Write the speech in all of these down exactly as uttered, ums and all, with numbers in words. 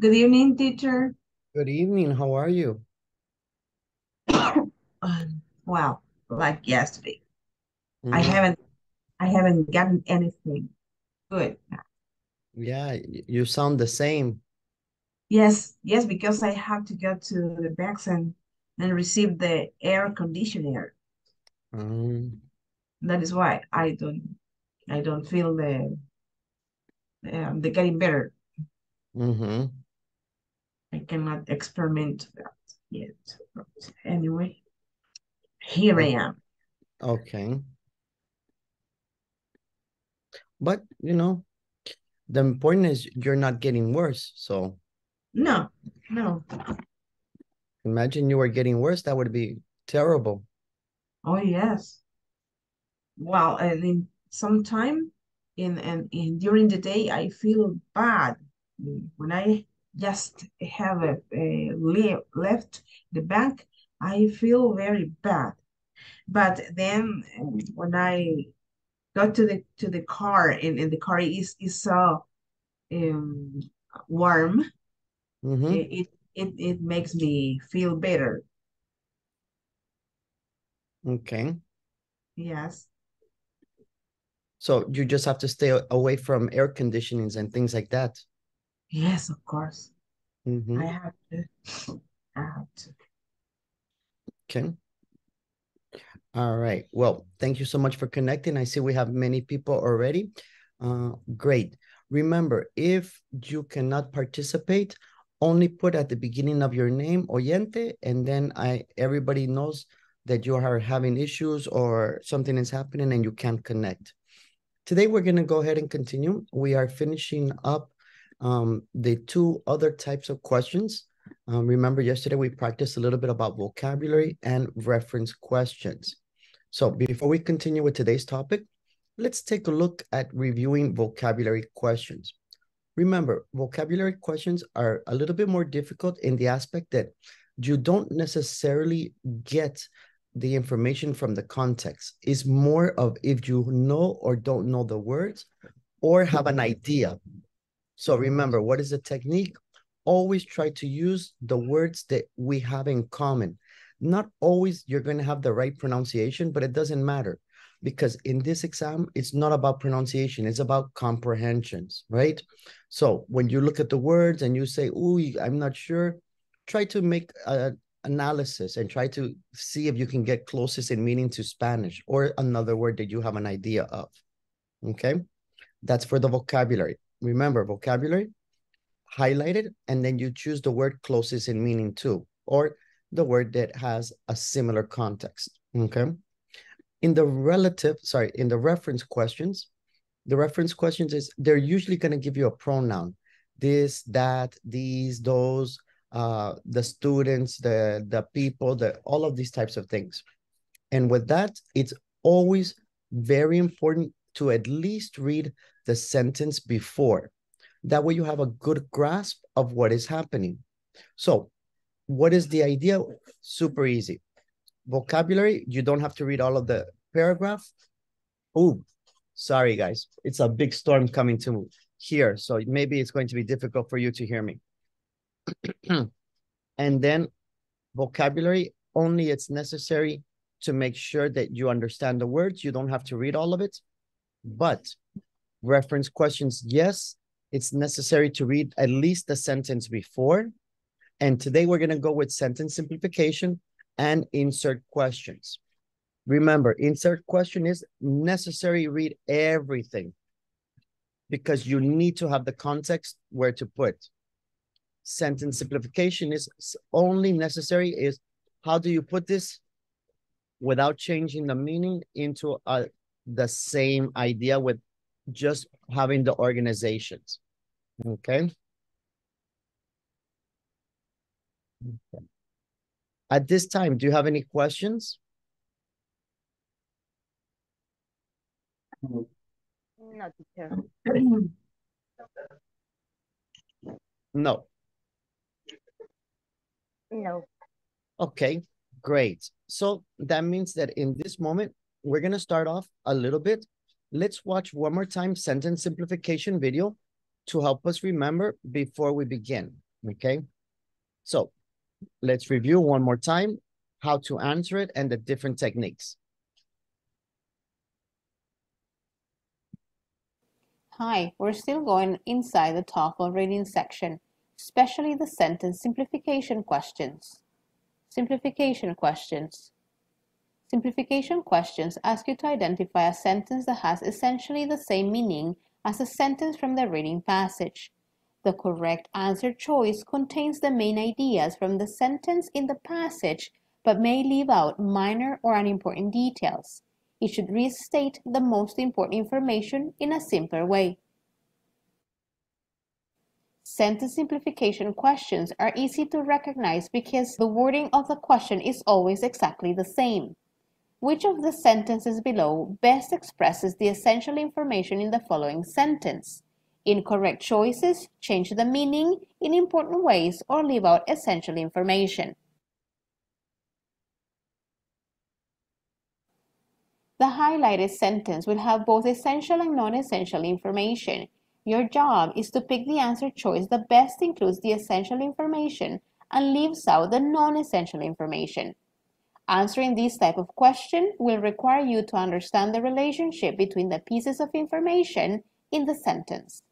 Good evening, teacher. Good evening. How are you? um, wow, like yesterday. Mm-hmm. I haven't, I haven't gotten anything good. Yeah, you sound the same. Yes, yes, because I have to go to the vaccine and receive the air conditioner. Um, that is why I don't, I don't feel the, um, the getting better. Mm-hmm. I cannot experiment that yet. Anyway, here I am. Okay. But, you know, the important is you're not getting worse, so. No, no. Imagine you were getting worse. That would be terrible. Oh, yes. Well, and in some time, in, in, in during the day, I feel bad. When I just have a, a le left the bank, I feel very bad. But then when I got to the to the car and, and the car is is so um, warm, mm-hmm. it, it it makes me feel better. Okay. Yes. So you just have to stay away from air conditionings and things like that. Yes, of course. Mm-hmm. I have to. I have to. Okay. All right. Well, thank you so much for connecting. I see we have many people already. Uh, great. Remember, if you cannot participate, only put at the beginning of your name, oyente, and then I everybody knows that you are having issues or something is happening and you can't connect. Today, we're going to go ahead and continue. We are finishing up Um, the two other types of questions. Um, remember, yesterday we practiced a little bit about vocabulary and reference questions. So before we continue with today's topic, let's take a look at reviewing vocabulary questions. Remember, vocabulary questions are a little bit more difficult in the aspect that you don't necessarily get the information from the context. It's more of if you know or don't know the words or have an idea. So remember, what is the technique? Always try to use the words that we have in common. Not always you're going to have the right pronunciation, but it doesn't matter because in this exam, it's not about pronunciation. It's about comprehensions, right? So when you look at the words and you say, ooh, I'm not sure, try to make an analysis and try to see if you can get closest in meaning to Spanish or another word that you have an idea of, okay? That's for the vocabulary. Remember, vocabulary, highlighted, and then you choose the word closest in meaning to, or the word that has a similar context, okay? In the relative, sorry, in the reference questions, the reference questions is, they're usually going to give you a pronoun. This, that, these, those, uh, the students, the, the people, the, all of these types of things. And with that, it's always very important to at least read the sentence before. That way you have a good grasp of what is happening. So what is the idea? Super easy. Vocabulary, you don't have to read all of the paragraph. Oh, sorry guys, it's a big storm coming to here. So maybe it's going to be difficult for you to hear me. And then vocabulary, only it's necessary to make sure that you understand the words. You don't have to read all of it, but reference questions, yes, it's necessary to read at least the sentence before. And today we're going to go with sentence simplification and insert questions. Remember, insert question is necessary read everything because you need to have the context where to put. Sentence simplification is only necessary is how do you put this without changing the meaning into a, the same idea with just having the organizations, okay? Okay. At this time, do you have any questions? Not too No. No. Okay, great. So that means that in this moment, we're gonna start off a little bit. Let's watch one more time sentence simplification video to help us remember before we begin. Okay, so let's review one more time how to answer it and the different techniques. Hi, we're still going inside the TOEFL reading section, especially the sentence simplification questions. Simplification questions. Simplification questions ask you to identify a sentence that has essentially the same meaning as a sentence from the reading passage. The correct answer choice contains the main ideas from the sentence in the passage, but may leave out minor or unimportant details. It should restate the most important information in a simpler way. Sentence simplification questions are easy to recognize because the wording of the question is always exactly the same. Which of the sentences below best expresses the essential information in the following sentence? In correct choices, change the meaning in important ways or leave out essential information. The highlighted sentence will have both essential and non-essential information. Your job is to pick the answer choice that best includes the essential information and leaves out the non-essential information. Answering this type of question will require you to understand the relationship between the pieces of information in the sentence.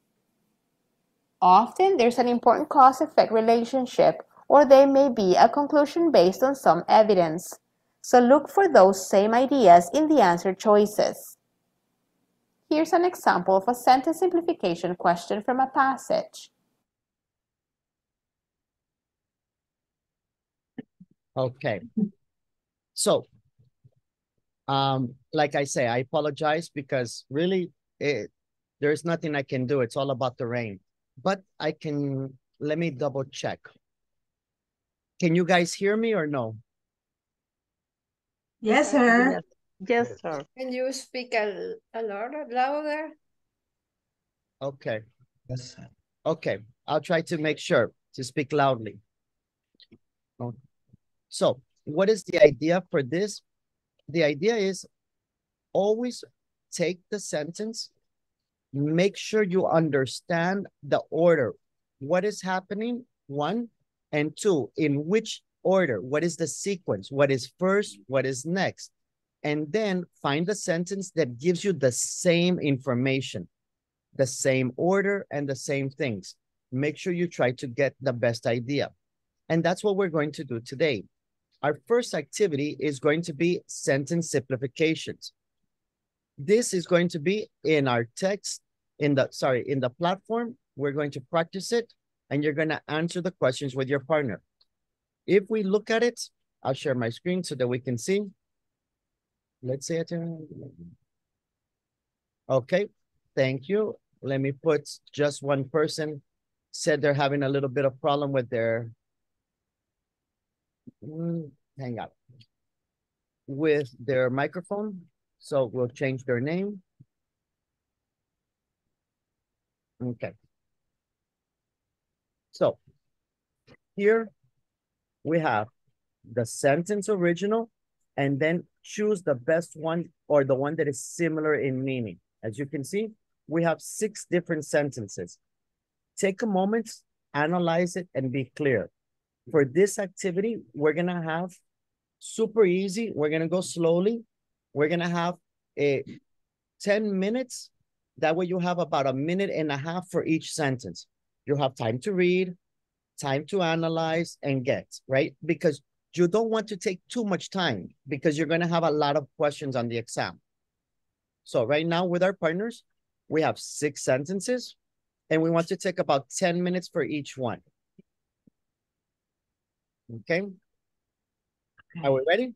Often there's an important cause-effect relationship, or there may be a conclusion based on some evidence. So look for those same ideas in the answer choices. Here's an example of a sentence simplification question from a passage. Okay. So, um, like I say, I apologize because really it, there's nothing I can do. It's all about the rain. But I can, let me double check. Can you guys hear me or no? Yes, sir. Yes, sir. Can you speak a, a lot louder? Okay. Yes, sir. Okay. I'll try to make sure to speak loudly. Okay. So what is the idea for this? The idea is always take the sentence, make sure you understand the order. What is happening? One, and two, in which order? What is the sequence? What is first? What is next? And then find the sentence that gives you the same information, the same order, and the same things. Make sure you try to get the best idea. And that's what we're going to do today. Our first activity is going to be sentence simplifications. This is going to be in our text, in the, sorry, in the platform. We're going to practice it, and you're going to answer the questions with your partner. If we look at it, I'll share my screen so that we can see. Let's see it. Okay, thank you. Let me put just one person said they're having a little bit of problem with their, hang on, with their microphone. So we'll change their name. Okay. So here, we have the sentence original, and then choose the best one or the one that is similar in meaning. As you can see, we have six different sentences. Take a moment, analyze it, and be clear. For this activity, we're going to have super easy. We're going to go slowly. We're going to have a ten minutes. That way you have about a minute and a half for each sentence. You have time to read, time to analyze and get, right? Because you don't want to take too much time because you're going to have a lot of questions on the exam. So right now with our partners, we have six sentences and we want to take about ten minutes for each one. Okay. Are we ready?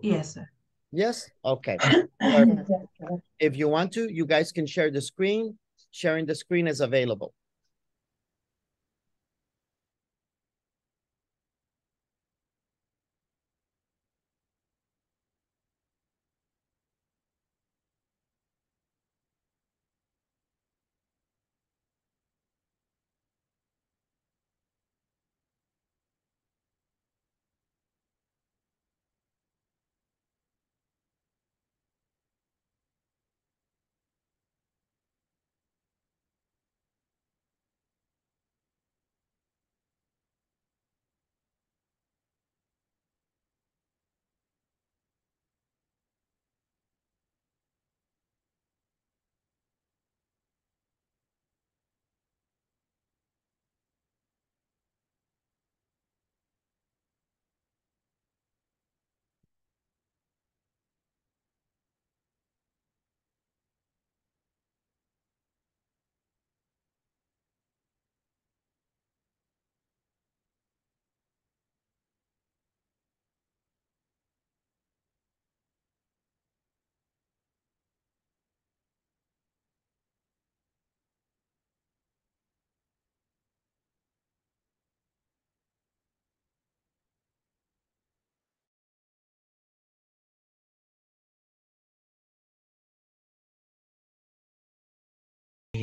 Yes, sir. Yes? Okay. If you want to, you guys can share the screen. Sharing the screen is available.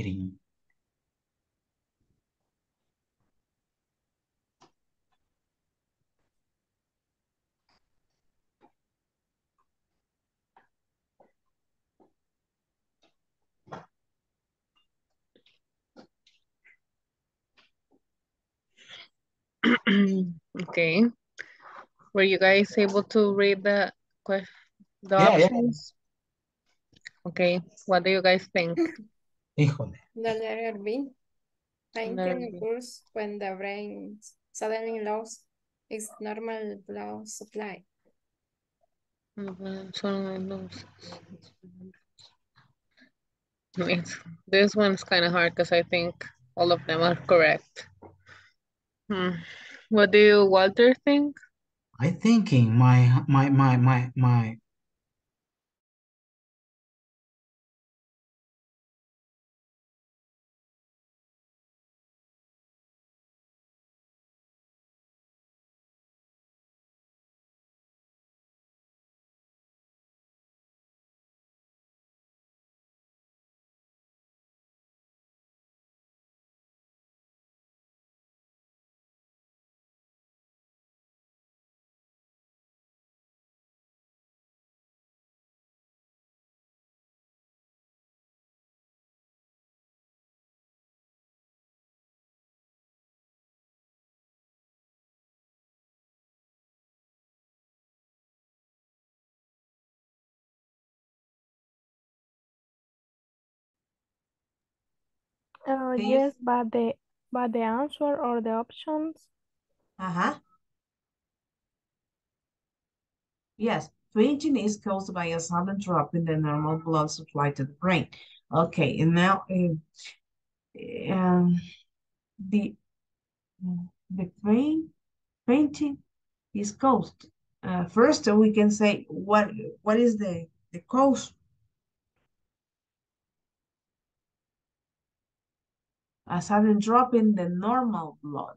reading. Okay. Were you guys able to read the question? The yeah, options? Yeah. Okay. What do you guys think? Híjole. The letter B. Painting occurs when the brain suddenly lost its normal blood supply. Mm-hmm. It's, this one's kind of hard because I think all of them are correct. Hmm. What do you, Walter, think? I'm thinking my my my my my Uh, yes, but the but the answer or the options. Uh-huh. Yes, fainting is caused by a sudden drop in the normal blood supply to the brain. Okay, and now uh, uh, the the brain fainting is caused. Uh, first, we can say what what is the the cause. A sudden drop in the normal blood.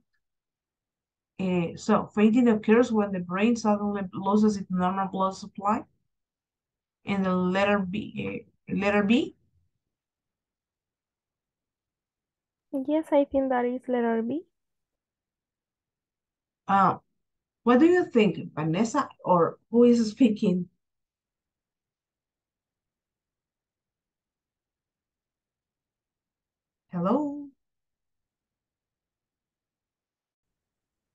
Uh, so, fainting occurs when the brain suddenly loses its normal blood supply. And the letter B. Uh, letter B? Yes, I think that is letter B. Uh, what do you think, Vanessa, or who is speaking? Hello?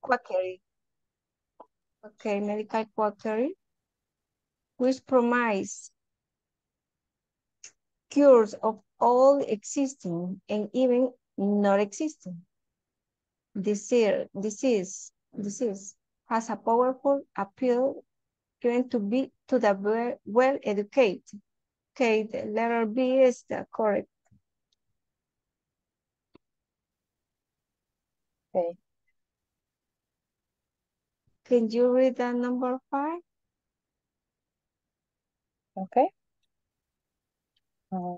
Quackery. Okay, medical quackery, which promises cures of all existing and even not existing disease. Disease, disease has a powerful appeal given to be to the well educated. Okay, the letter B is the correct. Okay. Can you read the number five? Okay. Uh,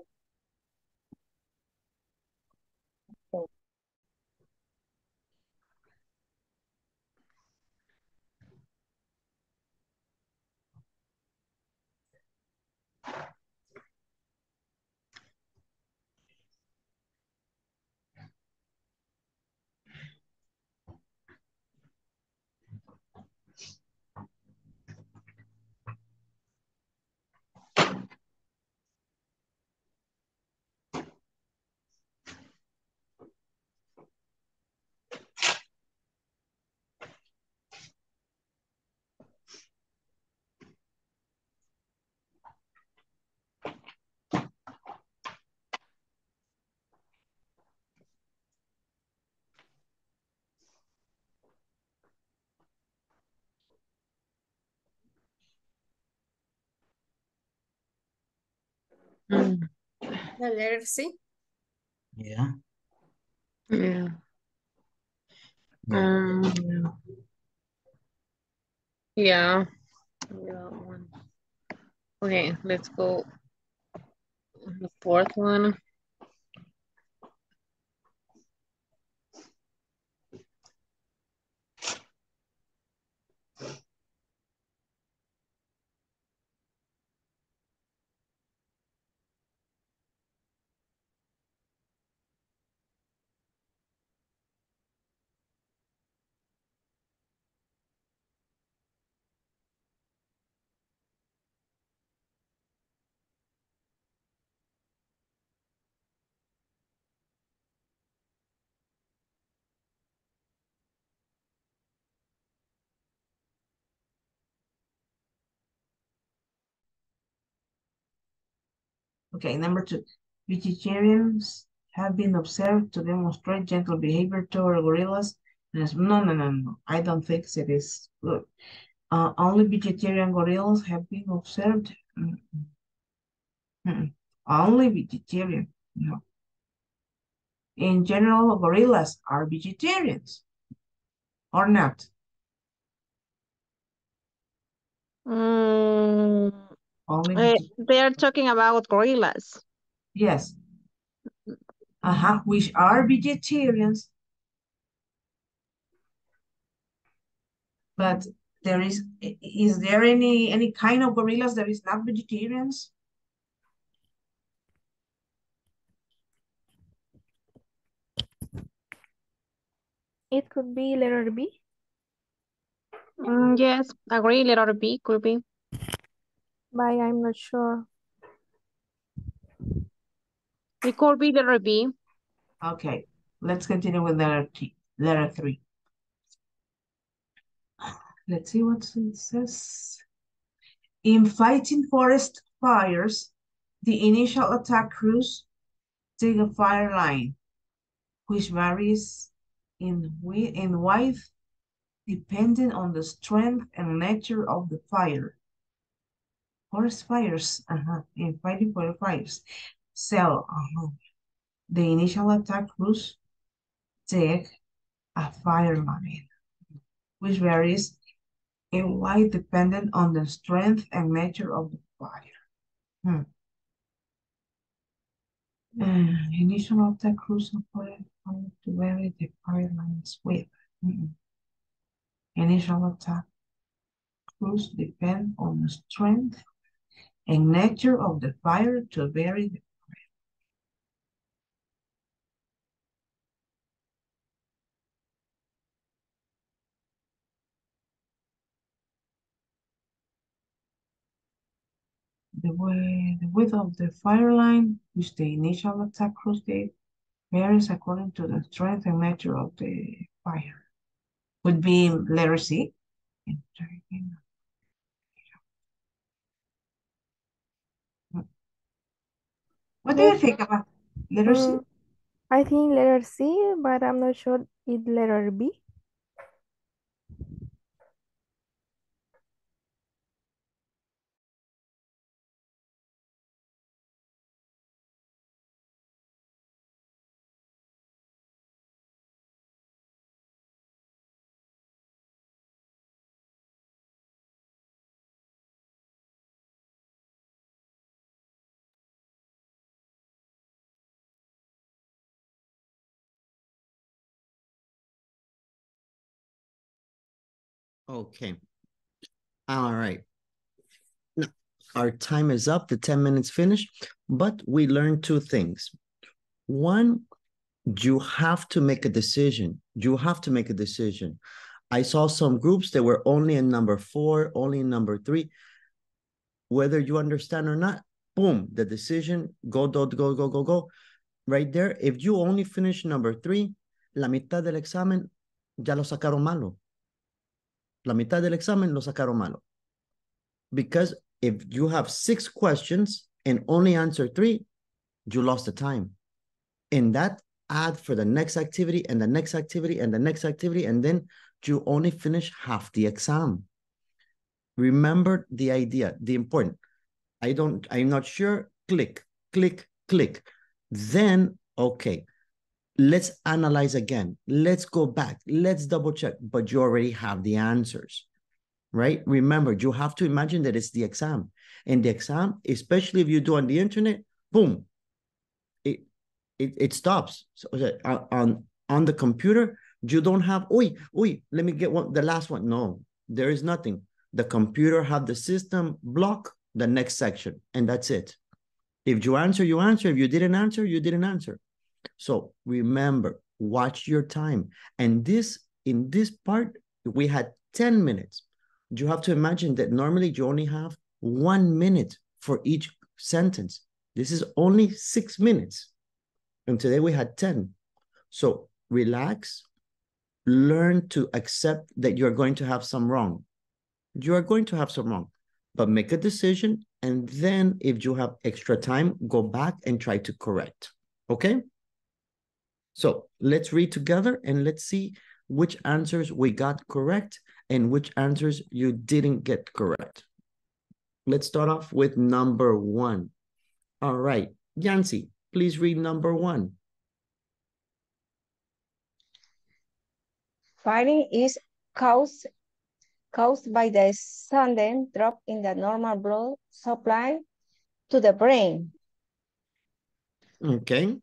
okay. Mm. The letter C. Yeah. Yeah. Um. Yeah. Yeah. Okay, let's go. The fourth one. Okay, number two, vegetarians have been observed to demonstrate gentle behavior toward gorillas. No, no, no, no, I don't think it is good. Uh, only vegetarian gorillas have been observed. Mm -mm. Mm -mm. Only vegetarian, no. In general, gorillas are vegetarians or not? Mm, uh, they are talking about gorillas. Yes. Uh-huh, which are vegetarians. But there is, is there any, any kind of gorillas that is not vegetarians? It could be letter B. Mm, yes, agree, letter B could be. But I'm not sure. It could be letter B. Okay, let's continue with letter T, letter three. Let's see what it says. In fighting forest fires, the initial attack crews take a fire line, which varies in width and width depending on the strength and nature of the fire. Forest fires, uh-huh, in fighting forest fires. So, uh-huh, the initial attack crews take a fire line, which varies in width depending on the strength and nature of the fire. Hmm. Uh, initial attack crews of fire to vary the fire line's width. Mm-mm. Initial attack crews depend on the strength and nature of the fire to vary the The way the width of the fire line, which the initial attack crews did, varies according to the strength and nature of the fire. Would be letter C. What do you think about letter C? I think letter C, but I'm not sure it's letter B. Okay. All right. Now, our time is up. The ten minutes finished, but we learned two things. One, you have to make a decision. You have to make a decision. I saw some groups that were only in number four, only in number three. Whether you understand or not, boom, the decision, go, go, go, go, go, go. Right there, if you only finish number three, la mitad del examen ya lo sacaron malo. La mitad del examen lo sacaron malo. Because if you have six questions and only answer three, you lost the time. In that, add for the next activity and the next activity and the next activity, and then you only finish half the exam. Remember the idea, the important. I don't, I'm not sure, click, click, click. Then, okay, let's analyze again. Let's go back. Let's double check. But you already have the answers, right? Remember, you have to imagine that it's the exam. And the exam, especially if you do on the internet, boom, it it, it stops. So on, on the computer, you don't have, oi, oi, let me get one, the last one. No, there is nothing. The computer have the system block the next section, and that's it. If you answer, you answer. If you didn't answer, you didn't answer. So remember, watch your time. And this, in this part, we had ten minutes. You have to imagine that normally you only have one minute for each sentence. This is only six minutes. And today we had ten. So relax, learn to accept that you're going to have some wrong. You are going to have some wrong, but make a decision And then if you have extra time, go back and try to correct, okay? So let's read together and let's see which answers we got correct and which answers you didn't get correct. Let's start off with number one. All right, Yancy, please read number one. Flooding is caused, caused by the sudden drop in the normal blood supply to the brain. Okay,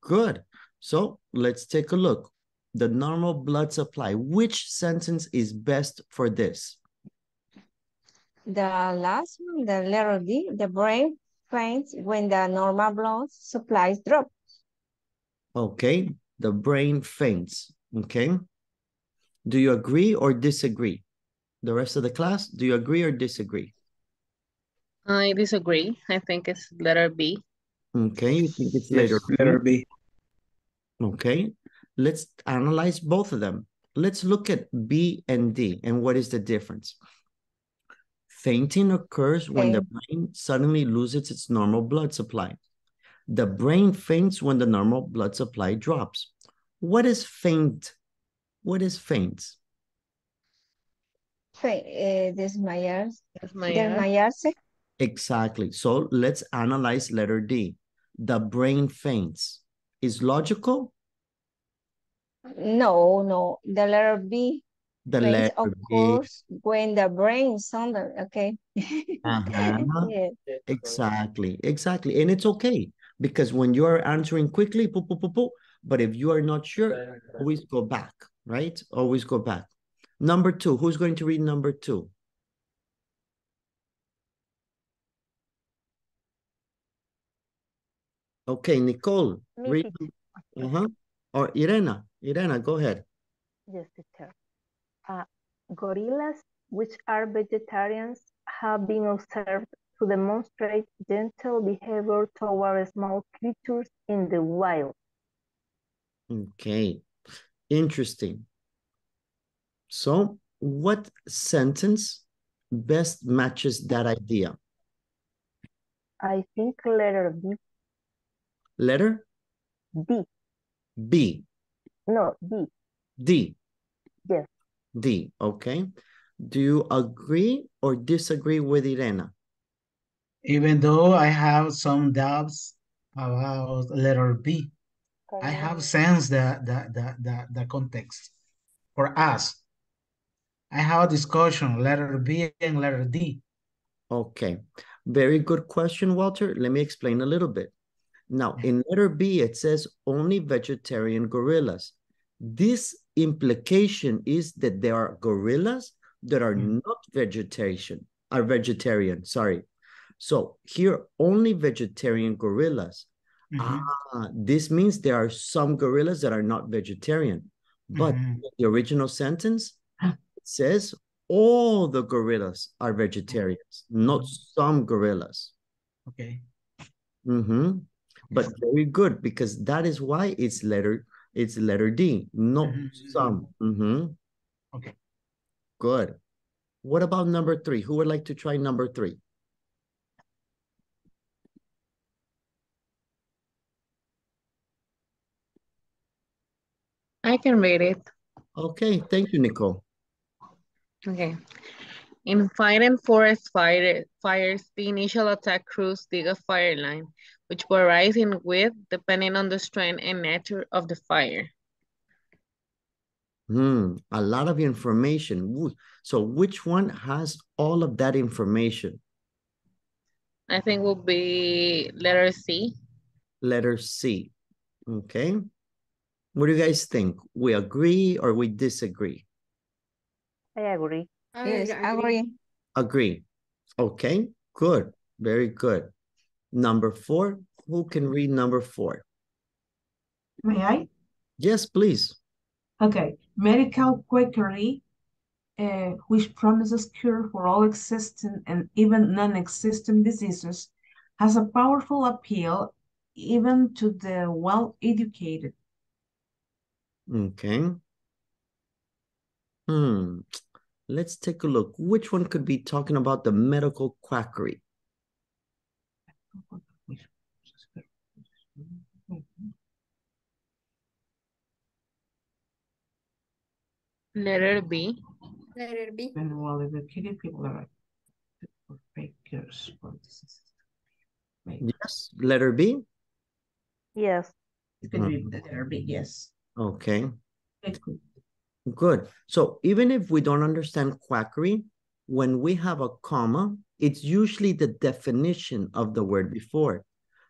good. So let's take a look. The normal blood supply, which sentence is best for this? The last one, the letter D, the brain faints when the normal blood supplies drop. Okay, the brain faints, okay. Do you agree or disagree? The rest of the class, do you agree or disagree? I disagree, I think it's letter B. Okay, you think it's letter B. Letter B. Okay, let's analyze both of them. Let's look at B and D and what is the difference? Fainting occurs when the brain suddenly loses its normal blood supply. The brain faints when the normal blood supply drops. What is faint? What is faint? Faint, uh, desmayarse. Desmayarse. Exactly. So let's analyze letter D. The brain faints. Is logical? No, no. The letter B. The letter of course, when the brain suddenly, okay. uh-huh. Yeah. Exactly, exactly. And it's okay, because when you are answering quickly, poo, poo, poo, poo, but if you are not sure, always go back, right? Always go back. Number two, who's going to read number two? Okay, Nicole, read. Uh-huh. Or Irena, Irena, go ahead. Yes, teacher. Uh, gorillas, which are vegetarians, have been observed to demonstrate gentle behavior toward small creatures in the wild. Okay, interesting. So, what sentence best matches that idea? I think letter B. Letter? B. B. No, D. D. Yes. D, okay. Do you agree or disagree with Irena? Even though I have some doubts about letter B, okay. I have sensed the, the, the, the, the context for us. I have a discussion, letter B and letter D. Okay, very good question, Walter. Let me explain a little bit. Now, in letter B, it says only vegetarian gorillas. This implication is that there are gorillas that are mm. not vegetarian, are vegetarian, sorry. So here, only vegetarian gorillas. Mm-hmm. Ah, this means there are some gorillas that are not vegetarian. But mm-hmm. the original sentence says all the gorillas are vegetarians, not some gorillas. Okay. Mm-hmm. But very good, because that is why it's letter It's letter D, not mm-hmm. some. Mm-hmm. Okay. Good. What about number three? Who would like to try number three? I can read it. Okay. Thank you, Nicole. Okay. In fighting forest fire, fires, the initial attack crews dig a fire line, which varies in width depending on the strength and nature of the fire. Hmm, a lot of information. So which one has all of that information? I think will be letter C. Letter C. Okay. What do you guys think? We agree or we disagree? I agree. I yes, agree. agree. Agree. Okay, good. Very good. Number four, who can read number four? May I? Yes, please. Okay, medical quackery, uh, which promises cure for all existing and even non-existing diseases, has a powerful appeal even to the well-educated. Okay. Hmm, let's take a look. Which one could be talking about the medical quackery? Letter B. Letter B. And while educated people are bakers. Yes, letter B. Yes. It can be letter B, yes. Okay. Good. So even if we don't understand quackery, when we have a comma, it's usually the definition of the word before.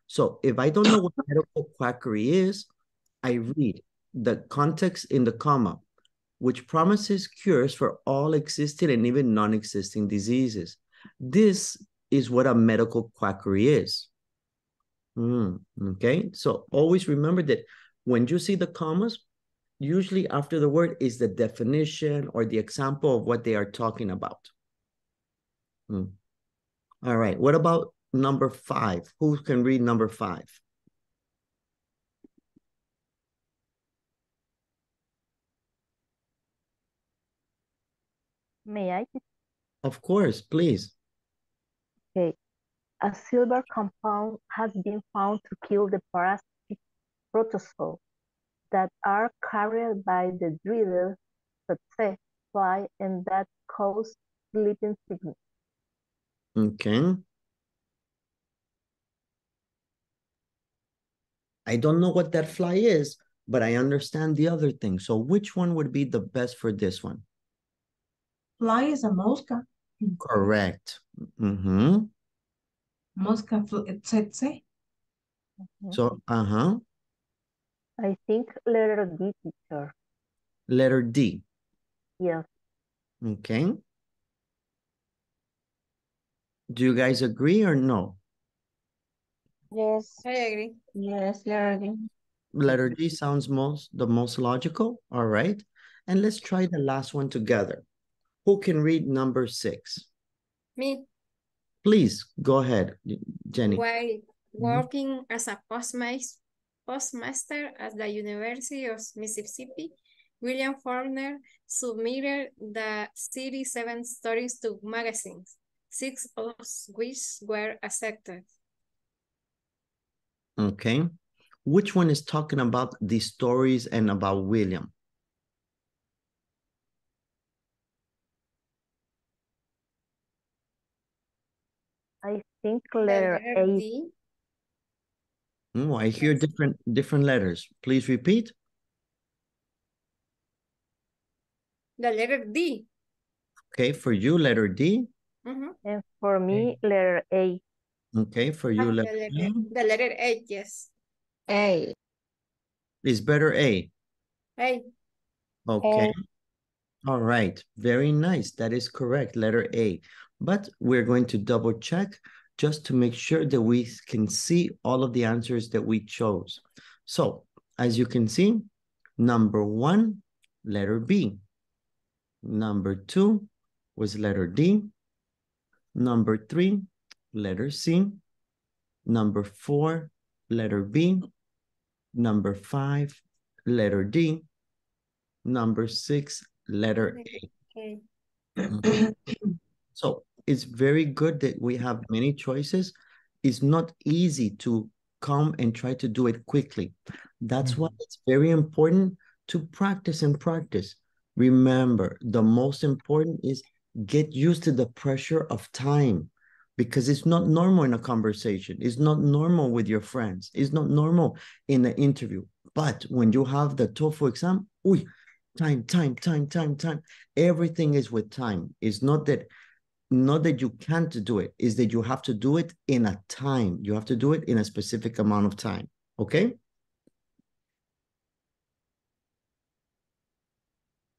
So if I don't know what medical quackery is, I read the context in the comma, which promises cures for all existing and even non-existing diseases. This is what a medical quackery is. Mm, okay, so always remember that when you see the commas, usually after the word is the definition or the example of what they are talking about. Mm. All right, what about number five? Who can read number five? May I? Of course, please. Okay. A silver compound has been found to kill the parasitic protozoa that are carried by the driller that fly and that cause sleeping sickness. Okay. I don't know what that fly is, but I understand the other thing. So which one would be the best for this one? Fly is a mosca. Correct. Mm-hmm. Mosca, et cetera. So, uh-huh. I think letter D, teacher. Letter D. Yes. Okay. Do you guys agree or no? Yes, I agree. Yes, letter D. Letter D sounds most the most logical. All right. And let's try the last one together. Who can read number six? Me. Please, go ahead, Jenny. While working mm-hmm. as a postmaster, postmaster at the University of Mississippi, William Faulkner submitted the thirty-seven stories to magazines, six of which were accepted. Okay. Which one is talking about the stories and about William? I think letter A. Oh, I hear different different letters. Please repeat. The letter D. Okay, for you, letter D. Mm-hmm. And for me, okay. Letter A. Okay, for you, letter A. The letter A, yes. A. It's better A. A. Okay. A. All right. Very nice. That is correct. Letter A. But we're going to double check just to make sure that we can see all of the answers that we chose. So as you can see, number one, letter B. Number two was letter D. Number three, letter C. Number four, letter B. Number five, letter D. Number six, letter A. Okay. So it's very good that we have many choices. It's not easy to come and try to do it quickly. That's mm-hmm. why it's very important to practice and practice. Remember, the most important is get used to the pressure of time, because it's not normal in a conversation. It's not normal with your friends. It's not normal in an interview. But when you have the TOEFL exam, uy, time, time, time, time, time. Everything is with time. It's not that... Not that you can't do it, is that you have to do it in a time. You have to do it in a specific amount of time, okay?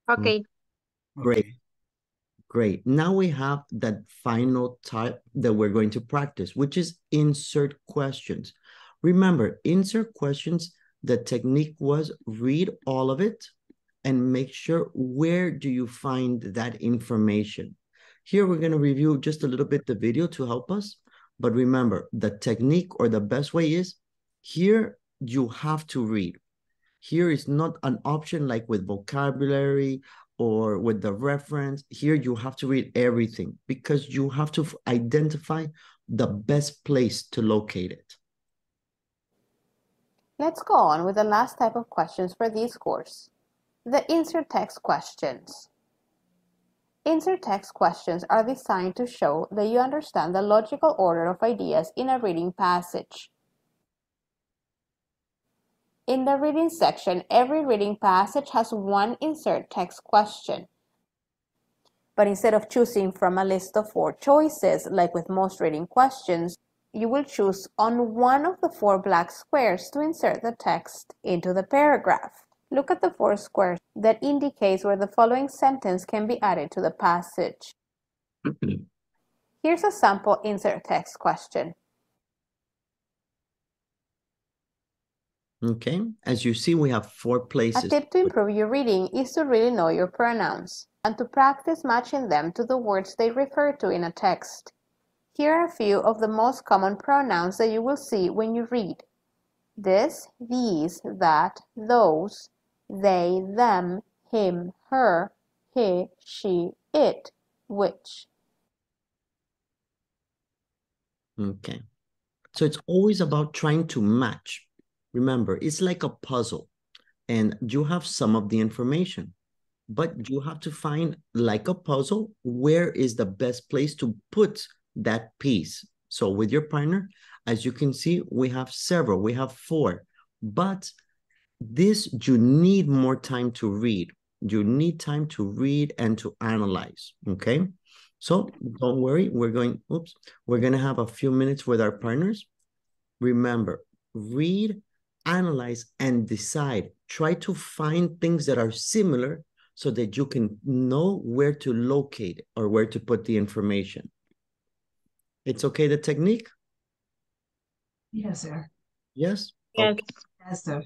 Okay. Great, great. Now we have that final type that we're going to practice, which is insert questions. Remember, insert questions, the technique was read all of it and make sure where do you find that information. Here, we're going to review just a little bit the video to help us. But remember, the technique or the best way is here you have to read. Here is not an option like with vocabulary or with the reference. Here you have to read everything because you have to identify the best place to locate it. Let's go on with the last type of questions for this course, the insert text questions. Insert text questions are designed to show that you understand the logical order of ideas in a reading passage. In the reading section, every reading passage has one insert text question. But instead of choosing from a list of four choices, like with most reading questions, you will choose on one of the four black squares to insert the text into the paragraph. Look at the four squares that indicates where the following sentence can be added to the passage. Here's a sample insert text question. Okay, as you see, we have four places. A tip to improve your reading is to really know your pronouns and to practice matching them to the words they refer to in a text. Here are a few of the most common pronouns that you will see when you read. This, these, that, those, they, them, him, her, he, she, it, which. Okay. So it's always about trying to match. Remember, it's like a puzzle and you have some of the information, but you have to find, like a puzzle, where is the best place to put that piece. So with your partner, as you can see, we have several, we have four, but this, you need more time to read. You need time to read and to analyze, okay? So don't worry, we're going, oops, we're gonna have a few minutes with our partners. Remember, read, analyze, and decide. Try to find things that are similar so that you can know where to locate or where to put the information. It's okay, the technique? Yes, sir. Yes? Yes, okay. Yes, sir.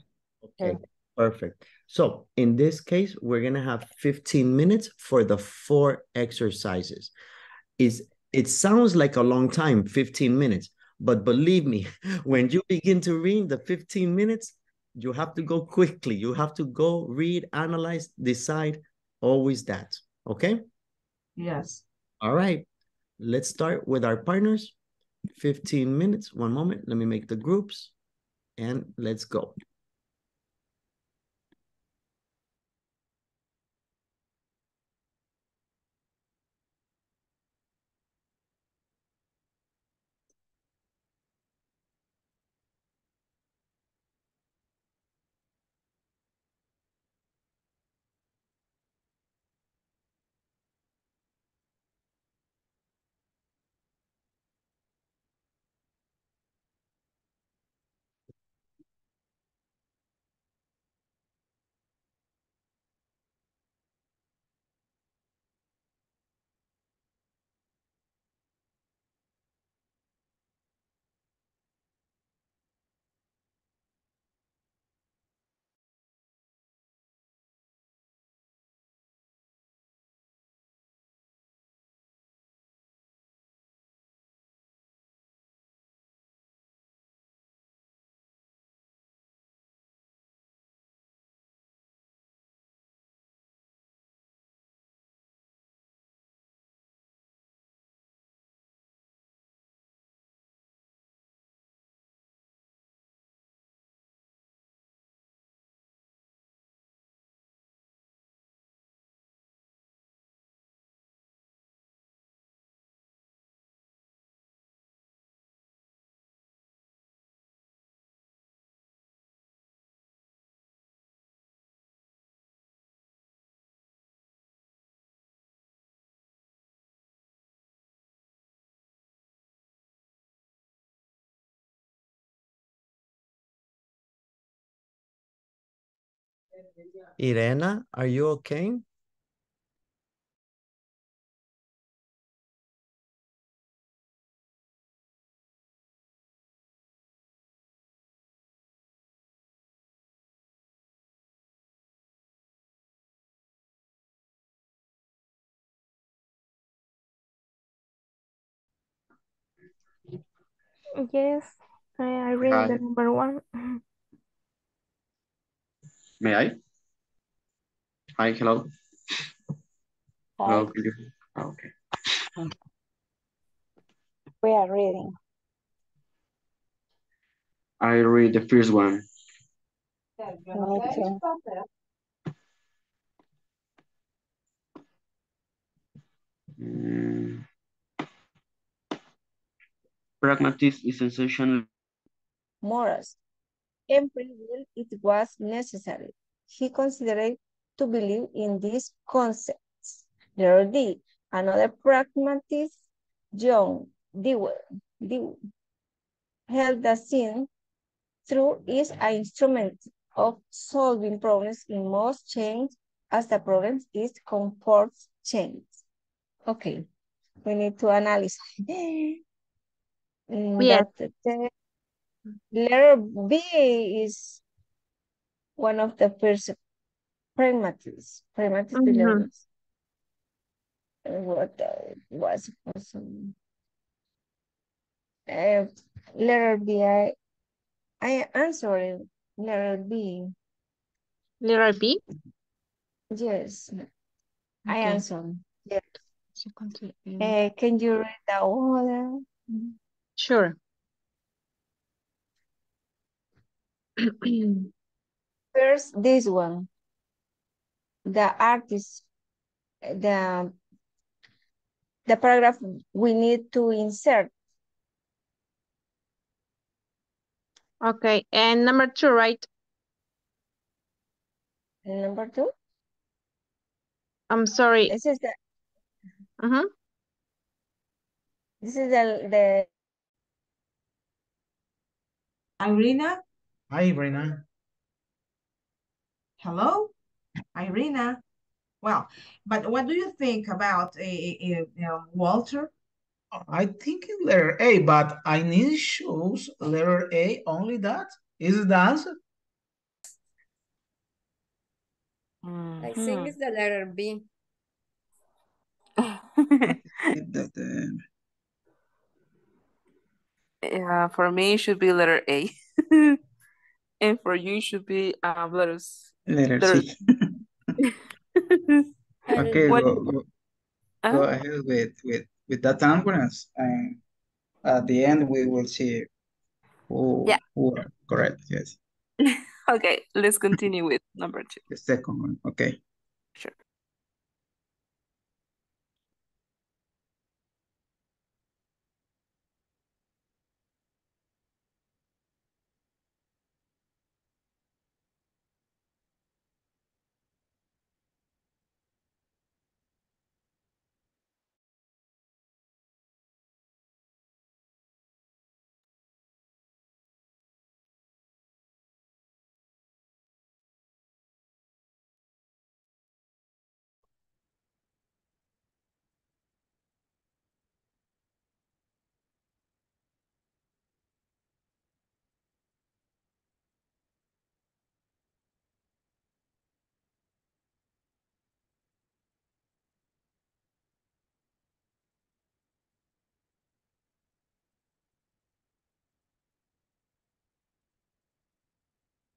Okay, perfect. So in this case, we're going to have fifteen minutes for the four exercises. Is it sounds like a long time, fifteen minutes, but believe me, when you begin to read the fifteen minutes, you have to go quickly. You have to go read, analyze, decide, always that. Okay? Yes. All right. Let's start with our partners. fifteen minutes, one moment. Let me make the groups and let's go. Irena, are you okay? Yes, I, I read Hi. the number one. May I? Hi, hello. Okay. Okay. We are reading. I read the first one. Okay. Mm. Pragmatism is essential. Morals. Emperor will it was necessary. He considered to believe in these concepts. Letter D. Another pragmatist, John Dewey, Dewey, held that sin through is an instrument of solving problems in most change as the problem is comports change. Okay, we need to analyze. Yeah. Letter B is one of the first pragmatists. Pragmatist mm-hmm. What uh, was awesome. Uh, letter B, I, I answered letter B. Letter B? Yes, okay. I answered. Yes. Uh, can you read the order? Sure. First, this one. The artist, the the paragraph we need to insert. Okay, and number two, right? Number two? I'm sorry. This is the uh-huh. This is the the Irina. Hi, Irina. Hello, Irina. Well, but what do you think about a, a, a Walter? I think letter A, but I need shows letter A only that. Is it the answer? Mm-hmm. I think it's the letter B. Yeah, for me, it should be letter A. And for you, it should be uh, letters. Letter C. Okay, what, go, go, uh, go ahead with, with, with that ambulance, and at the end we will see who, yeah. who are correct, yes. Okay, let's continue with number two. The second one, okay. Sure.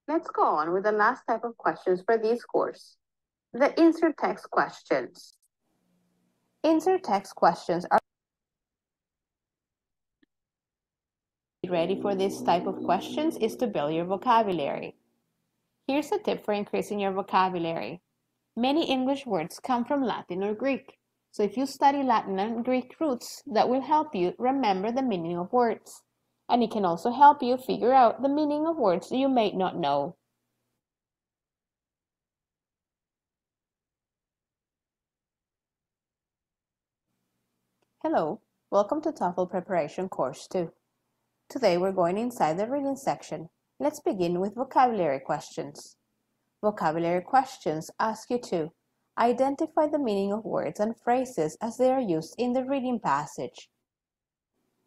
Let's go on with the last type of questions for this course, the insert text questions. Insert text questions are ready for this type of questions is to build your vocabulary. Here's a tip for increasing your vocabulary. Many English words come from Latin or Greek. So if you study Latin and Greek roots, that will help you remember the meaning of words. And it can also help you figure out the meaning of words you may not know. Hello, welcome to TOEFL Preparation Course two. Today we're going inside the reading section. Let's begin with vocabulary questions. Vocabulary questions ask you to identify the meaning of words and phrases as they are used in the reading passage.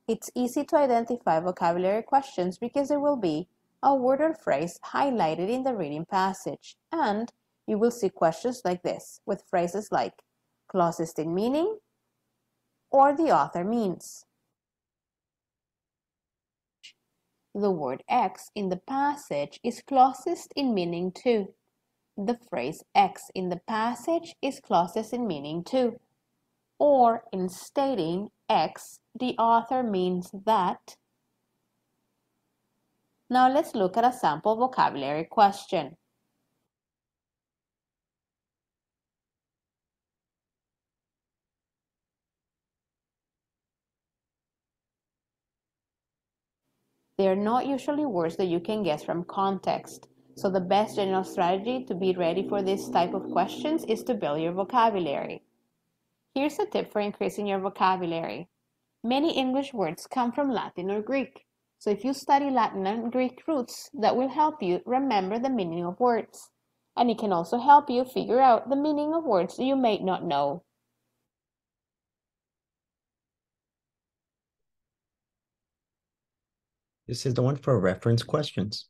It's easy to identify vocabulary questions because there will be a word or phrase highlighted in the reading passage, and you will see questions like this with phrases like closest in meaning or the author means. The word X in the passage is closest in meaning to. The phrase X in the passage is closest in meaning to. or in stating X, the author means that. Now let's look at a sample vocabulary question. They are not usually words that you can guess from context. So the best general strategy to be ready for this type of questions is to build your vocabulary. Here's a tip for increasing your vocabulary. Many English words come from Latin or Greek. So if you study Latin and Greek roots, that will help you remember the meaning of words. And it can also help you figure out the meaning of words you may not know. This is the one for reference questions.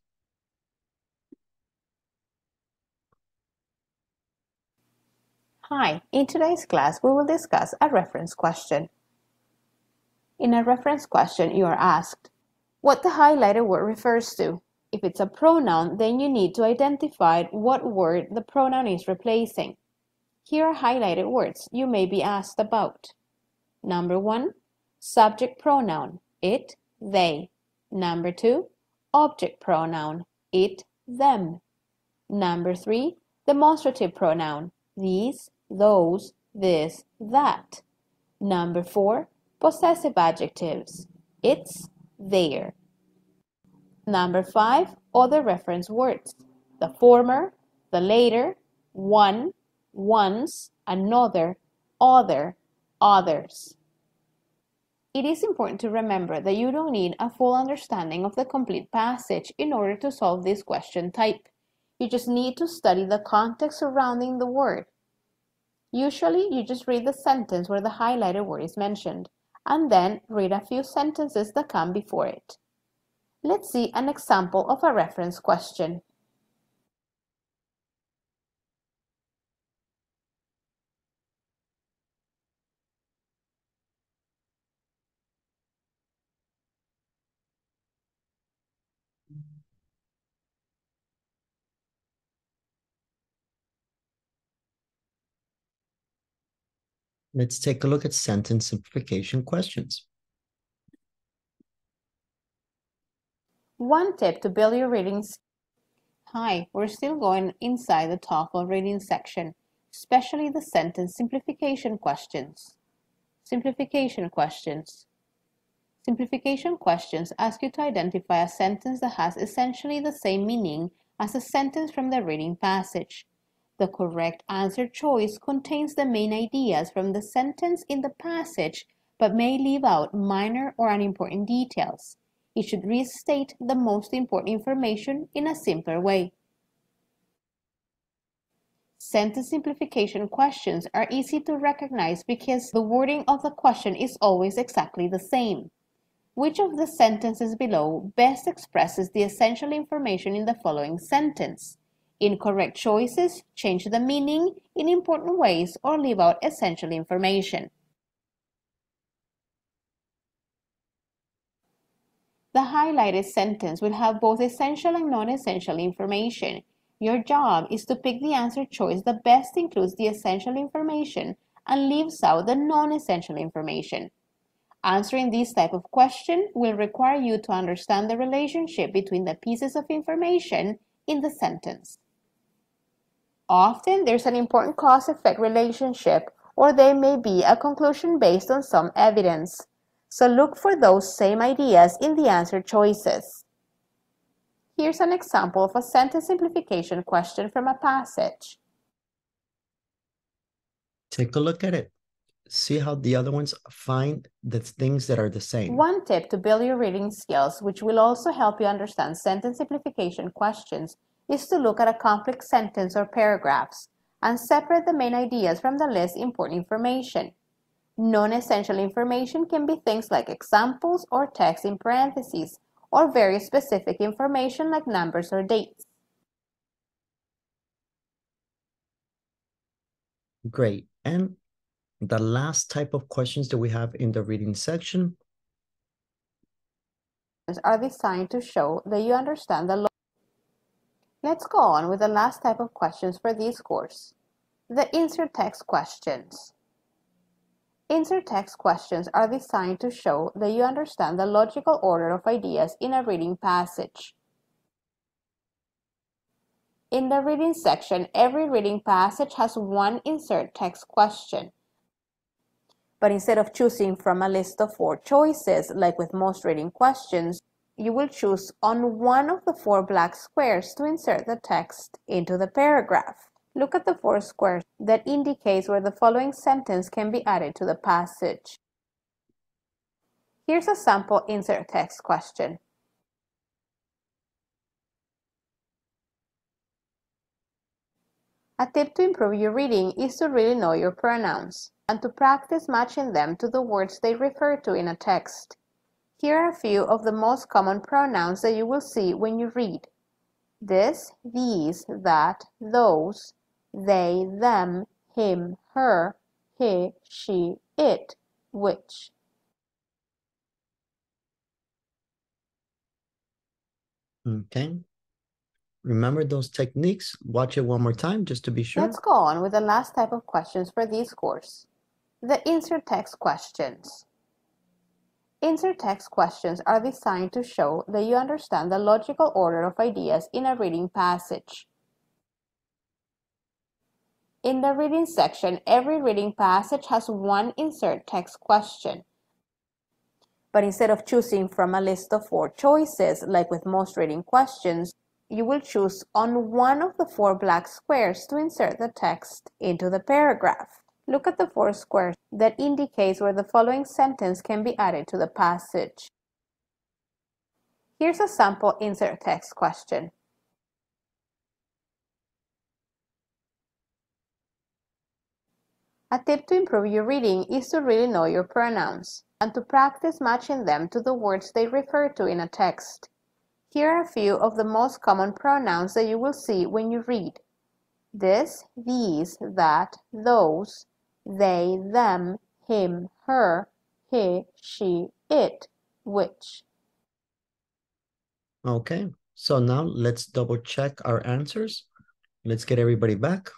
Hi, in today's class, we will discuss a reference question. In a reference question, you are asked what the highlighted word refers to. If it's a pronoun, then you need to identify what word the pronoun is replacing. Here are highlighted words you may be asked about. Number one, subject pronoun, it, they. Number two, object pronoun, it, them. Number three, demonstrative pronoun, these, those, this, that. Number four, possessive adjectives, its, their. Number five, other reference words, the former, the later, one, one's, another, other, others. It is important to remember that you don't need a full understanding of the complete passage in order to solve this question type. You just need to study the context surrounding the word. Usually, you just read the sentence where the highlighted word is mentioned, and then read a few sentences that come before it. Let's see an example of a reference question. Let's take a look at sentence simplification questions. One tip to build your readings. Hi, we're still going inside the TOEFL reading section, especially the sentence simplification questions. Simplification questions. Simplification questions ask you to identify a sentence that has essentially the same meaning as a sentence from the reading passage. The correct answer choice contains the main ideas from the sentence in the passage, but may leave out minor or unimportant details. It should restate the most important information in a simpler way. Sentence simplification questions are easy to recognize because the wording of the question is always exactly the same. Which of the sentences below best expresses the essential information in the following sentence? Incorrect choices change the meaning in important ways or leave out essential information. The highlighted sentence will have both essential and non-essential information. Your job is to pick the answer choice that best includes the essential information and leaves out the non-essential information. Answering this type of question will require you to understand the relationship between the pieces of information in the sentence. Often there's an important cause-effect relationship, or there may be a conclusion based on some evidence. So look for those same ideas in the answer choices. Here's an example of a sentence simplification question from a passage. Take a look at it. See how the other ones find the things that are the same. One tip to build your reading skills, which will also help you understand sentence simplification questions, is to look at a complex sentence or paragraphs and separate the main ideas from the less important information. Non-essential information can be things like examples or text in parentheses, or very specific information like numbers or dates. Great. And the last type of questions that we have in the reading section are designed to show that you understand the law. Let's go on with the last type of questions for this course, the insert text questions. Intertext questions are designed to show that you understand the logical order of ideas in a reading passage. In the reading section, every reading passage has one insert text question. But instead of choosing from a list of four choices, like with most reading questions, you will choose on one of the four black squares to insert the text into the paragraph. Look at the four squares that indicates where the following sentence can be added to the passage. Here's a sample insert text question. A tip to improve your reading is to really know your pronouns and to practice matching them to the words they refer to in a text. Here are a few of the most common pronouns that you will see when you read. This, these, that, those, they, them, him, her, he, she, it, which. Okay. Remember those techniques. Watch it one more time just to be sure. Let's go on with the last type of questions for this course. The insert text questions. Insert text questions are designed to show that you understand the logical order of ideas in a reading passage. In the reading section, every reading passage has one insert text question. But instead of choosing from a list of four choices, like with most reading questions, you will choose on one of the four black squares to insert the text into the paragraph. Look at the four squares that indicates where the following sentence can be added to the passage. Here's a sample insert text question. A tip to improve your reading is to really know your pronouns and to practice matching them to the words they refer to in a text. Here are a few of the most common pronouns that you will see when you read. This, these, that, those, they, them, him, her, he, she, it, which. Okay, so now let's double check our answers. Let's get everybody back.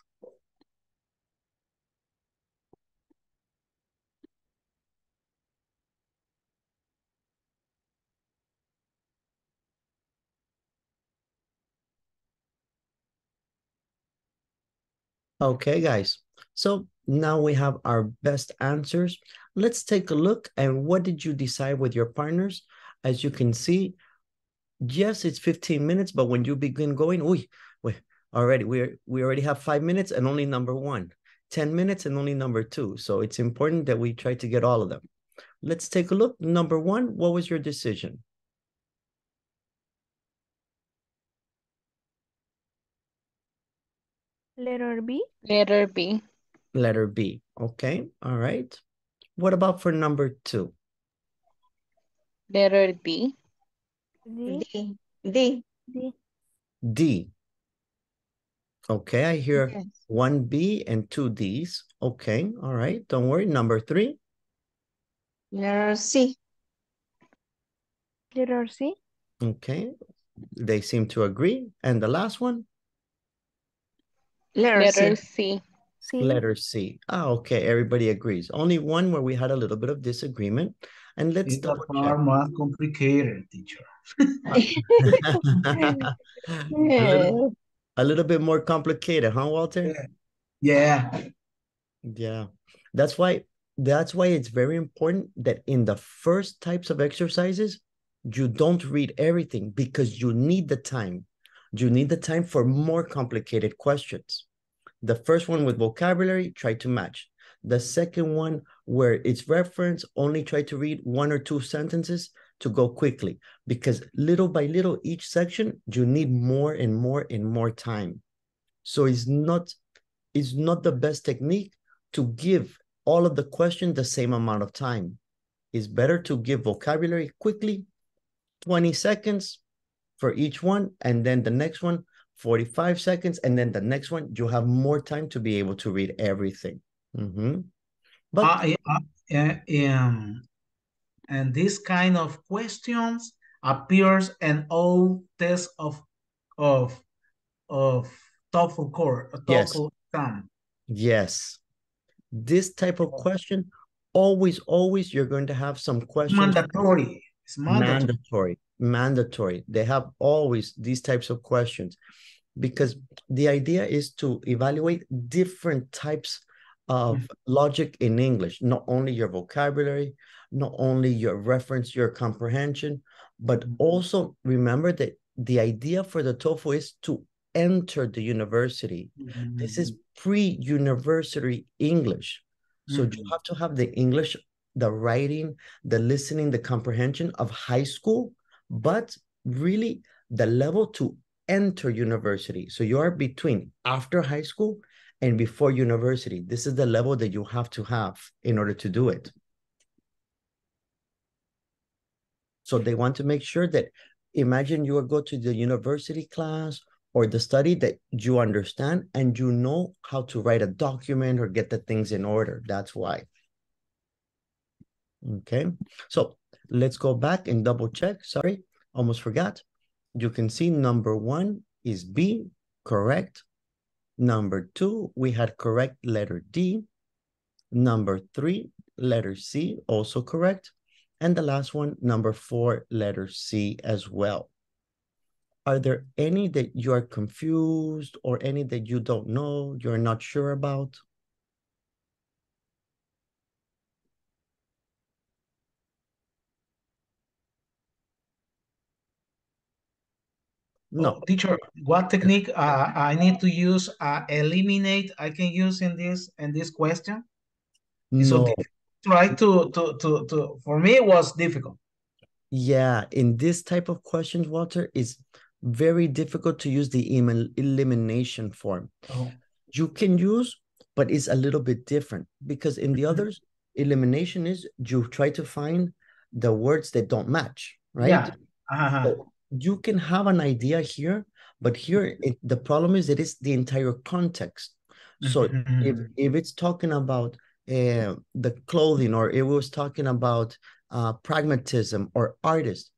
Okay, guys, so now we have our best answers. Let's take a look at what did you decide with your partners. As you can see, yes, it's fifteen minutes, but when you begin going, we, we already we we already have five minutes and only number one, ten minutes and only number two. So it's important that we try to get all of them. Let's take a look. Number one, what was your decision? Letter B. Letter B. Letter B. Okay. All right. What about for number two? Letter B. D. D. D. D. D. Okay. I hear yes. One B and two Ds. Okay. All right. Don't worry. Number three? Letter C. Letter C. Okay. They seem to agree. And the last one? Letter, Letter C. C. Letter C. Ah, okay. Everybody agrees. Only one where we had a little bit of disagreement. And let's it's double check. Far more complicated, teacher. a, little, a little bit more complicated, huh, Walter? Yeah. Yeah. Yeah. That's why, that's why it's very important that in the first types of exercises, you don't read everything because you need the time. You need the time for more complicated questions. The first one with vocabulary, try to match. The second one where it's reference, only try to read one or two sentences to go quickly because little by little each section, you need more and more and more time. So it's not, it's not the best technique to give all of the questions the same amount of time. It's better to give vocabulary quickly, twenty seconds, for each one, and then the next one, forty-five seconds, and then the next one, you have more time to be able to read everything. Mm-hmm. But uh, uh, um, and this kind of questions appears in all tests of of of TOEFL core, TOEFL exam. Yes. Yes, this type of question always, always you're going to have some questions. Mandatory. It's mandatory. Mandatory. Mandatory. They have always these types of questions, because the idea is to evaluate different types of mm-hmm. logic in English, not only your vocabulary, not only your reference, your comprehension, but also remember that the idea for the TOEFL is to enter the university. Mm-hmm. This is pre-university English. So mm-hmm. you have to have the English, the writing, the listening, the comprehension of high school, but really the level to enter university. So you are between after high school and before university. This is the level that you have to have in order to do it. So they want to make sure that, imagine you go to the university class or the study, that you understand and you know how to write a document or get the things in order. That's why. Okay, so let's go back and double check. Sorry, almost forgot. You can see number one is B, correct. Number two, we had correct letter D. Number three, letter C, also correct. And the last one, number four, letter C as well. Are there any that you are confused or any that you don't know, you're not sure about? No. Oh, teacher, what technique uh, I need to use? Uh, eliminate. I can use in this in this question. No. So try to to to to. For me, it was difficult. Yeah, in this type of questions, Walter, it's very difficult to use the em elimination form. Oh. You can use, but it's a little bit different, because in the others, elimination is you try to find the words that don't match, right? Yeah. Uh-huh. So, you can have an idea here, but here it, the problem is it is the entire context. So mm-hmm. if, if it's talking about uh, the clothing, or it was talking about uh, pragmatism or artists,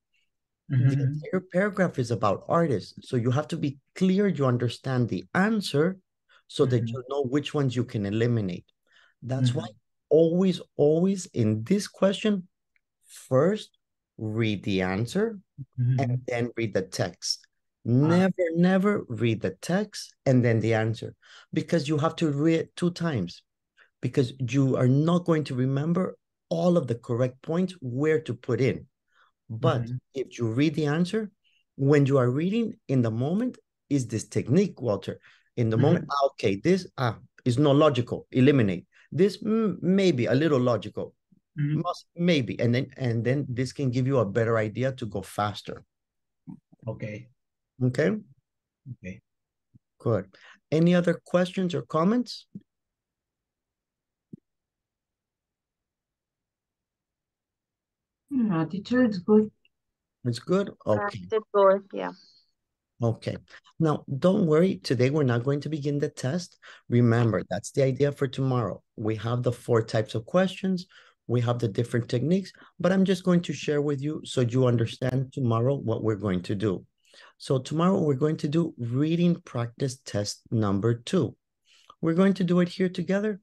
mm-hmm. the entire paragraph is about artists. So you have to be clear, you understand the answer so mm-hmm. that you know which ones you can eliminate. That's mm-hmm. why always, always in this question, first, read the answer mm-hmm. and then read the text. Never, ah. never read the text and then the answer, because you have to read it two times, because you are not going to remember all of the correct points where to put in. But mm-hmm. if you read the answer, when you are reading in the moment, is this technique, Walter? In the mm-hmm. moment, okay, this ah, is not logical, eliminate. This mm, maybe a little logical. Mm-hmm. Must, maybe, and then and then this can give you a better idea to go faster. Okay. Okay. Okay. Good. Any other questions or comments? No, teacher, it's good. It's good. Okay. It's good. Yeah. Okay. Now, don't worry. Today, we're not going to begin the test. Remember, that's the idea for tomorrow. We have the four types of questions. We have the different techniques, but I'm just going to share with you so you understand tomorrow what we're going to do. So tomorrow we're going to do reading practice test number two. We're going to do it here together.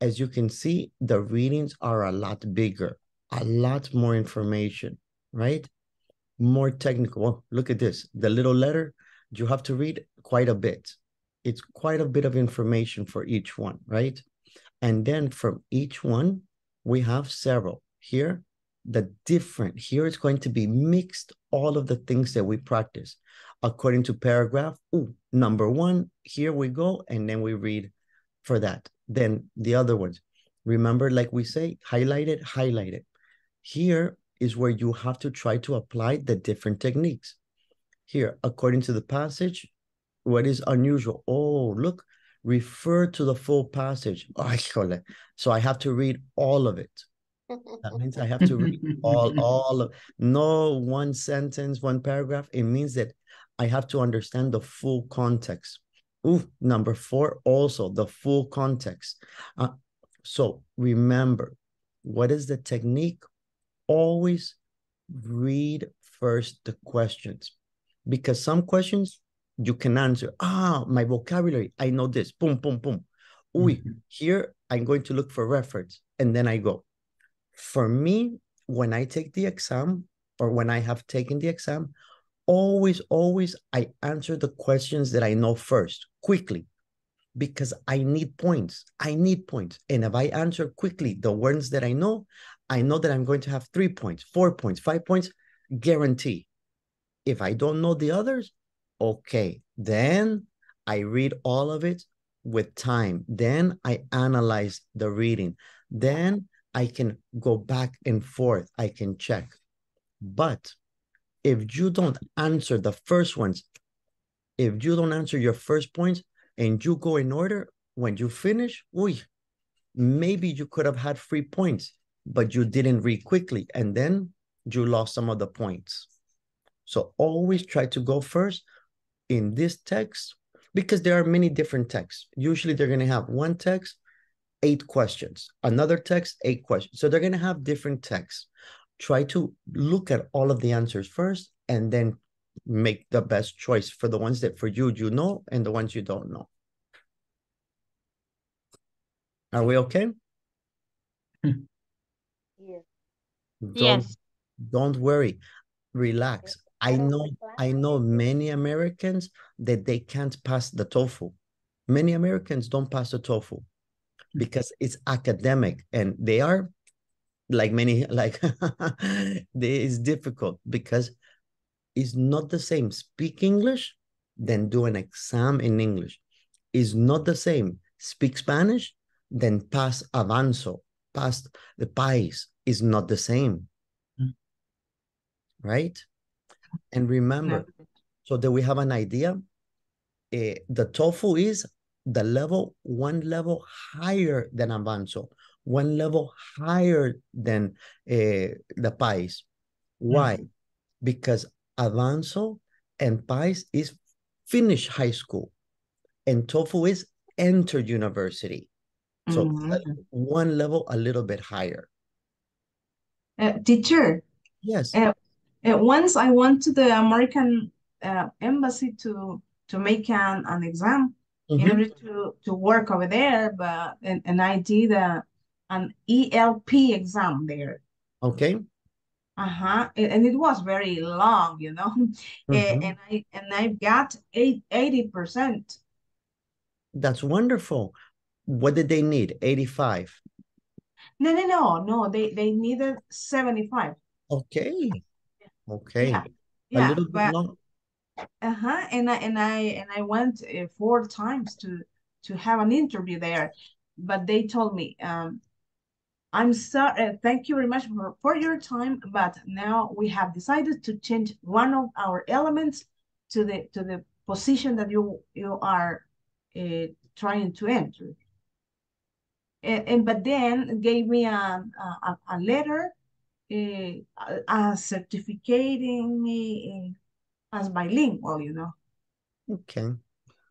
As you can see, the readings are a lot bigger, a lot more information, right? More technical. Well, look at this, the little letter, you have to read quite a bit. It's quite a bit of information for each one, right? And then from each one, we have several here, the different. Here it's going to be mixed, all of the things that we practice according to paragraph. Ooh, number one, here we go. And then we read for that. Then the other ones, remember, like we say, highlight it, highlight it. Here is where you have to try to apply the different techniques. Here, according to the passage, what is unusual? Oh, look. Refer to the full passage. So I have to read all of it. That means I have to read all, all of, no one sentence, one paragraph. It means that I have to understand the full context. Ooh, number four, also the full context. Uh, so remember, what is the technique? Always read first the questions, because some questions you can answer, ah, my vocabulary, I know this, boom, boom, boom. Uy, mm-hmm. here I'm going to look for reference, and then I go. for me, when I take the exam or when I have taken the exam, always, always I answer the questions that I know first, quickly, because I need points. I need points. And if I answer quickly the words that I know, I know that I'm going to have three points, four points, five points, guarantee. If I don't know the others, okay, then I read all of it with time. Then I analyze the reading. Then I can go back and forth. I can check. But if you don't answer the first ones, if you don't answer your first points and you go in order, when you finish, uy, maybe you could have had three points, but you didn't read quickly, and then you lost some of the points. So always try to go first in this text, because there are many different texts. Usually they're going to have one text, eight questions, another text, eight questions. So they're going to have different texts. Try to look at all of the answers first and then make the best choice for the ones that for you, you know, and the ones you don't know. Are we okay? Hmm. Yeah. Don't, yes. Don't worry. Relax. I know, I know many Americans that they can't pass the TOEFL. Many Americans don't pass the TOEFL because it's academic and they are like many, like it's difficult because it's not the same. Speak English than do an exam in English. It's not the same. Speak Spanish than pass avanzo, pass the país. It's not the same. Right? And remember, so that we have an idea, eh, the TOEFL is the level, one level higher than avanzo, one level higher than eh, the país. Why? Mm. Because avanzo and país is finish high school, and TOEFL is enter university. So mm-hmm. one level a little bit higher. Uh, teacher? Yes. Uh, Uh, once I went to the American uh, embassy to to make an, an exam mm-hmm. in order to, to work over there, but and, and I did a, an E L P exam there. Okay. Uh-huh. And, and it was very long, you know. Mm-hmm. and, and I and I got eight, eighty percent. That's wonderful. What did they need? eighty-five? No, no, no, no. They they needed seventy-five. Okay. Okay. Yeah, yeah, a little but, bit long. Uh-huh. And I and I and I went uh, four times to to have an interview there, but they told me, um, "I'm sorry. Uh, thank you very much for, for your time, but now we have decided to change one of our elements to the to the position that you you are uh, trying to enter." And, and but then gave me a a, a letter. Uh, uh, certificating me uh, as bilingual, you know. Okay.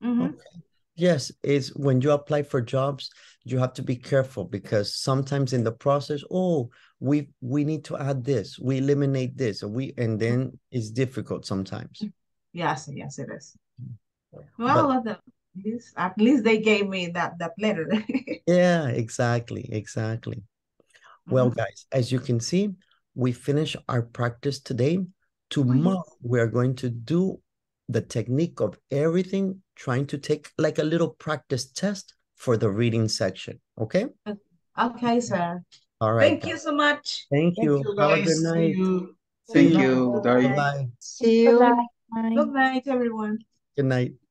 Mm-hmm. Okay. Yes, it's when you apply for jobs, you have to be careful because sometimes in the process, oh, we we need to add this, we eliminate this, and we and then it's difficult sometimes. Yes, yes, it is. Well, but, at least at least they gave me that that letter. Yeah, exactly, exactly. Well, guys, as you can see, we finish our practice today. Tomorrow, we are going to do the technique of everything, trying to take like a little practice test for the reading section. Okay? Okay, sir. All right. Thank guys. you so much. Thank, Thank you. you Have a good night. Thank you. Bye-bye. See you. Good night, everyone. Good night.